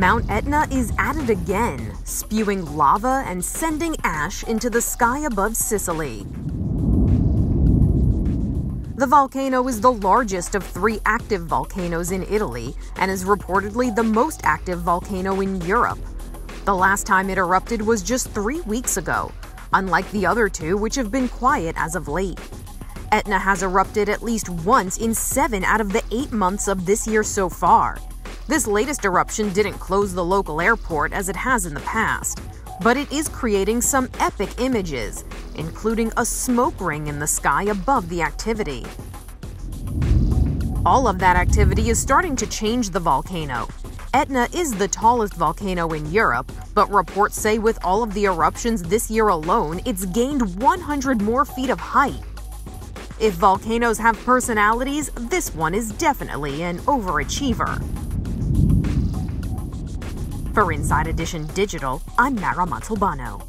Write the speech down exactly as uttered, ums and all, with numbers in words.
Mount Etna is at it again, spewing lava and sending ash into the sky above Sicily. The volcano is the largest of three active volcanoes in Italy and is reportedly the most active volcano in Europe. The last time it erupted was just three weeks ago, unlike the other two, which have been quiet as of late. Etna has erupted at least once in seven out of the eight months of this year so far. This latest eruption didn't close the local airport as it has in the past, but it is creating some epic images, including a smoke ring in the sky above the activity. All of that activity is starting to change the volcano. Etna is the tallest volcano in Europe, but reports say with all of the eruptions this year alone, it's gained one hundred more feet of height. If volcanoes have personalities, this one is definitely an overachiever. For Inside Edition Digital, I'm Mara Montalbano.